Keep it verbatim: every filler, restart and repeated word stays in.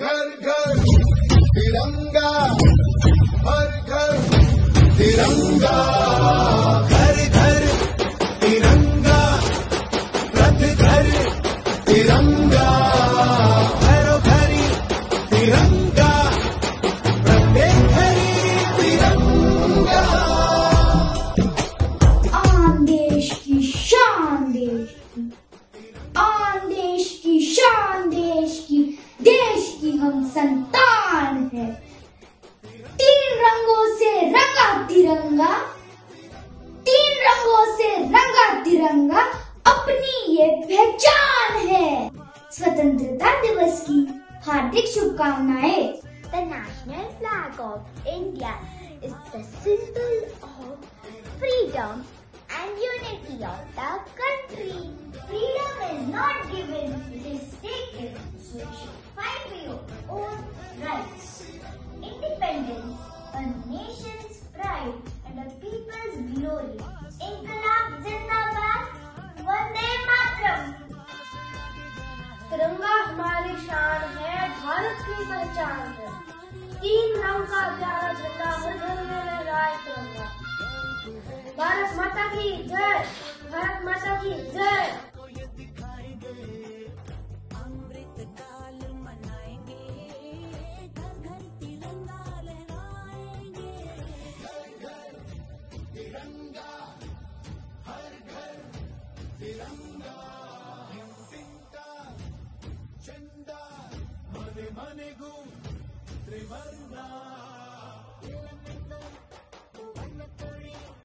घर घर तिरंगा, हर घर तिरंगा, घर घर तिरंगा, रथ घर तिरंगा, घर घर तिरंगा, प्रत्येक घर तिरंगा। आन देश की शान, देश की आन, देश की शान, देश की, देश की हम संतान है। तीन रंगों से रंगा तिरंगा, तीन रंगों से रंगा तिरंगा, अपनी ये पहचान है। स्वतंत्रता दिवस की हार्दिक शुभकामनाएं। The national flag of India is the symbol of freedom and unity of the country. Freedom is not given, it is taken, so you should fight for your own rights. Independence, a nation's pride and a people's glory. Inqilab Zindabad, Vande Mataram. तिरंगा हमारी शान है, भारत की पहचान है। तीन रंग का प्यारा झंडा हर घर में लहराए तिरंगा। भारत माता की जय, भारत माता की जय। Mane mane gum, Trivandrum।